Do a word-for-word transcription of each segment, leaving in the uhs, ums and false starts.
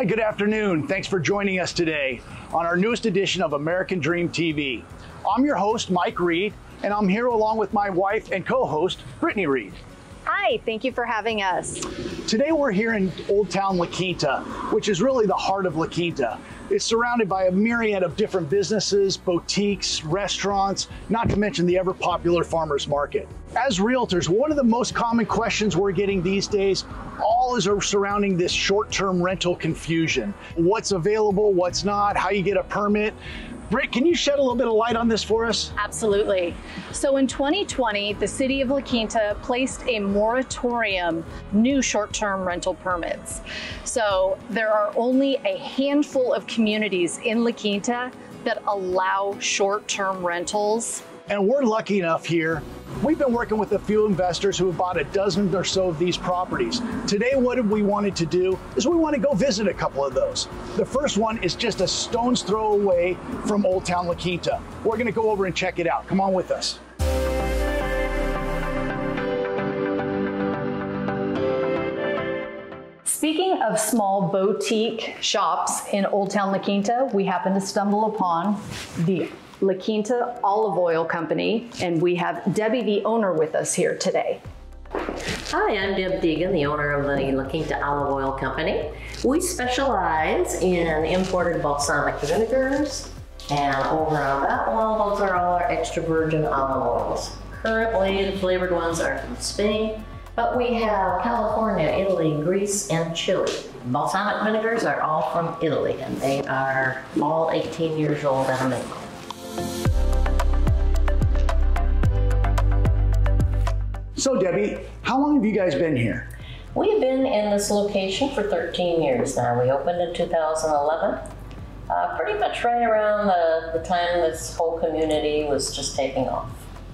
Hi, good afternoon. Thanks for joining us today on our newest edition of American Dream T V. I'm your host, Mike Read, and I'm here along with my wife and co-host, Brittany Read. Hi, thank you for having us. Today we're here in Old Town La Quinta, which is really the heart of La Quinta. It's surrounded by a myriad of different businesses, boutiques, restaurants, not to mention the ever popular farmers market. As realtors, one of the most common questions we're getting these days, all is surrounding this short-term rental confusion. What's available, what's not, how you get a permit. Britt, can you shed a little bit of light on this for us? Absolutely. So in twenty twenty, the city of La Quinta placed a moratorium new short-term rental permits. So there are only a handful of communities in La Quinta that allow short-term rentals. And we're lucky enough here. We've been working with a few investors who have bought a dozen or so of these properties. Today, what we wanted to do is we want to go visit a couple of those. The first one is just a stone's throw away from Old Town La Quinta. We're going to go over and check it out. Come on with us. Speaking of small boutique shops in Old Town La Quinta, we happen to stumble upon the La Quinta Olive Oil Company, and we have Debbie, the owner, with us here today. Hi, I'm Deb Deegan, the owner of the La Quinta Olive Oil Company. We specialize in imported balsamic vinegars, and over on that wall, those are all our extra virgin olive oils. Currently, the flavored ones are from Spain, but we have California, Italy, Greece, and Chile. Balsamic vinegars are all from Italy, and they are all eighteen years old and amazing. So Debbie, how long have you guys been here? We've been in this location for thirteen years now. We opened in two thousand eleven, uh, pretty much right around the, the time this whole community was just taking off.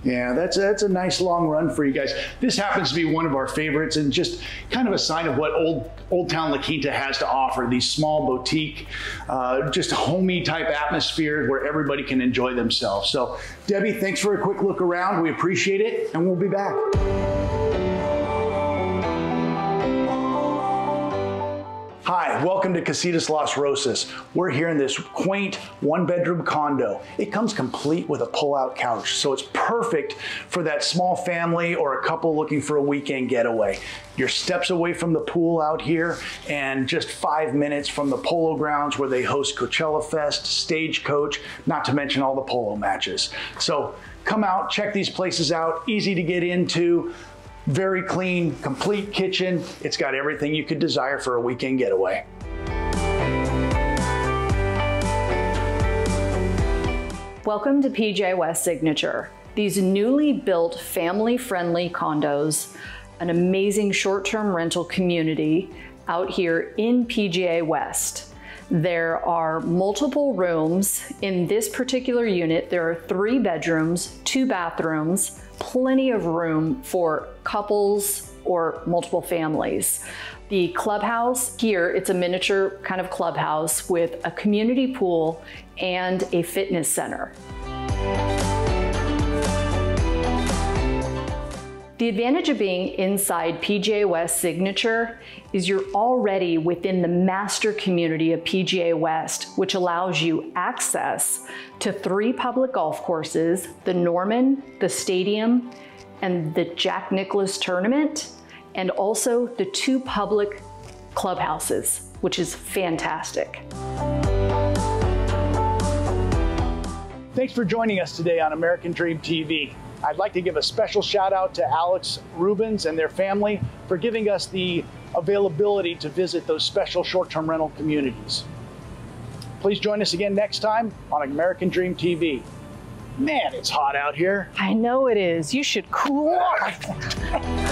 Yeah, that's a, that's a nice long run for you guys. This happens to be one of our favorites and just kind of a sign of what Old, Old Town La Quinta has to offer, these small boutique, uh, just homey type atmosphere where everybody can enjoy themselves. So Debbie, thanks for a quick look around. We appreciate it, and we'll be back. Hi, welcome to Casitas Las Rosas. We're here in this quaint one bedroom condo. It comes complete with a pull-out couch, so it's perfect for that small family or a couple looking for a weekend getaway. You're steps away from the pool out here and just five minutes from the polo grounds where they host Coachella Fest, Stagecoach, not to mention all the polo matches. So come out, check these places out, easy to get into. Very clean, complete kitchen. It's got everything you could desire for a weekend getaway. Welcome to P G A West Signature. These newly built family-friendly condos, an amazing short-term rental community out here in P G A West. There are multiple rooms. In this particular unit, there are three bedrooms, two bathrooms, plenty of room for couples or multiple families. The clubhouse here, it's a miniature kind of clubhouse with a community pool and a fitness center. The advantage of being inside P G A West Signature is you're already within the master community of P G A West, which allows you access to three public golf courses, the Norman, the Stadium, and the Jack Nicklaus Tournament, and also the two public clubhouses, which is fantastic. Thanks for joining us today on American Dream T V. I'd like to give a special shout out to Alex Rubens and their family for giving us the availability to visit those special short-term rental communities. Please join us again next time on American Dream T V. Man, it's hot out here. I know it is. You should cool off.